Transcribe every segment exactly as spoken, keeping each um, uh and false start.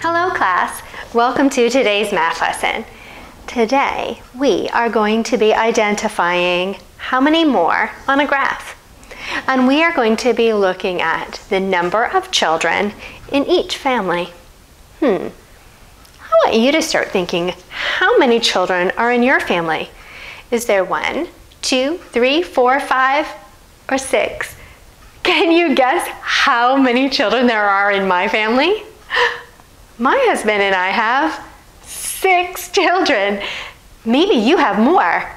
Hello class, welcome to today's math lesson. Today we are going to be identifying how many more on a graph. And we are going to be looking at the number of children in each family. Hmm, I want you to start thinking, how many children are in your family? Is there one, two, three, four, five, or six? Can you guess how many children there are in my family? My husband and I have six children. Maybe you have more,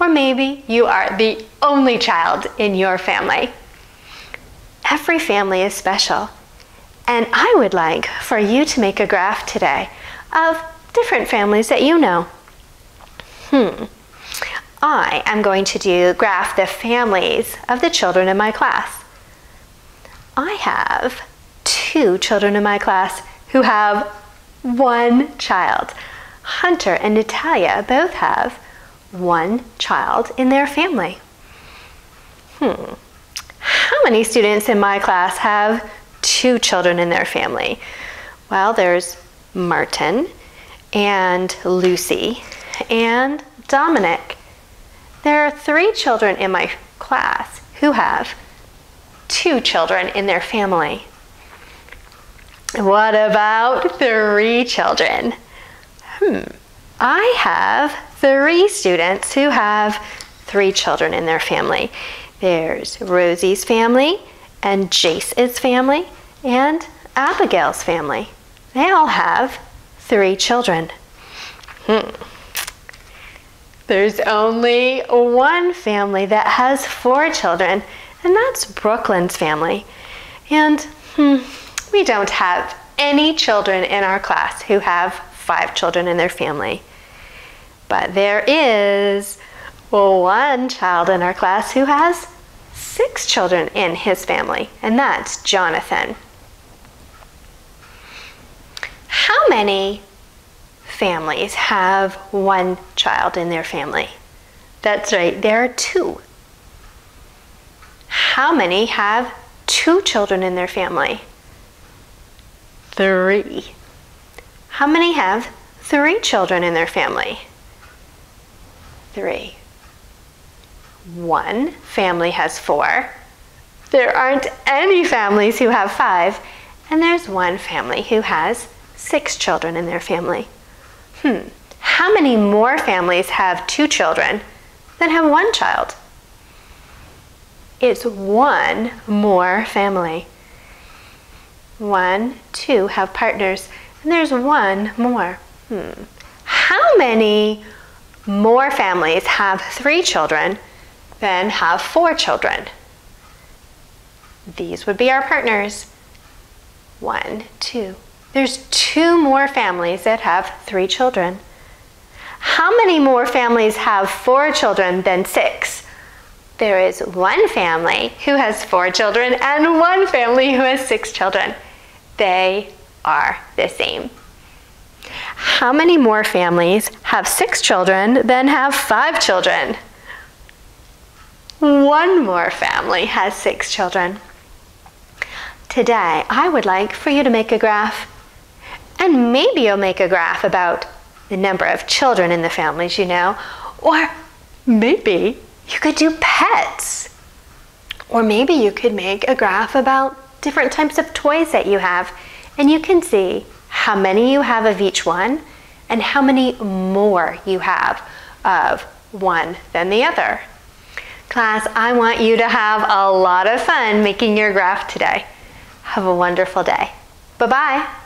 or maybe you are the only child in your family. Every family is special, and I would like for you to make a graph today of different families that you know. Hmm. I am going to do graph the families of the children in my class. I have two children in my class who have one child. Hunter and Natalia both have one child in their family. Hmm. How many students in my class have two children in their family? Well, there's Martin and Lucy and Dominic. There are three children in my class who have two children in their family. What about three children? Hmm. I have three students who have three children in their family. There's Rosie's family, and Jace's family, and Abigail's family. They all have three children. Hmm. There's only one family that has four children, and that's Brooklyn's family. And hmm, we don't have any children in our class who have five children in their family. But there is one child in our class who has six children in his family, and that's Jonathan. How many families have one child in their family? That's right, there are two. How many have two children in their family? Three. How many have three children in their family? Three. One family has four. There aren't any families who have five, and there's one family who has six children in their family. Hmm. How many more families have two children than have one child? It's one more family. One, two have partners, and there's one more. Hmm. How many more families have three children than have four children? These would be our partners. One, two. There's two more families that have three children. How many more families have four children than six? There is one family who has four children and one family who has six children. They are the same. How many more families have six children than have five children? One more family has six children. Today, I would like for you to make a graph, and maybe you'll make a graph about the number of children in the families you know, or maybe you could do pets, or maybe you could make a graph about different types of toys that you have, and you can see how many you have of each one and how many more you have of one than the other. Class, I want you to have a lot of fun making your graph today. Have a wonderful day. Bye-bye.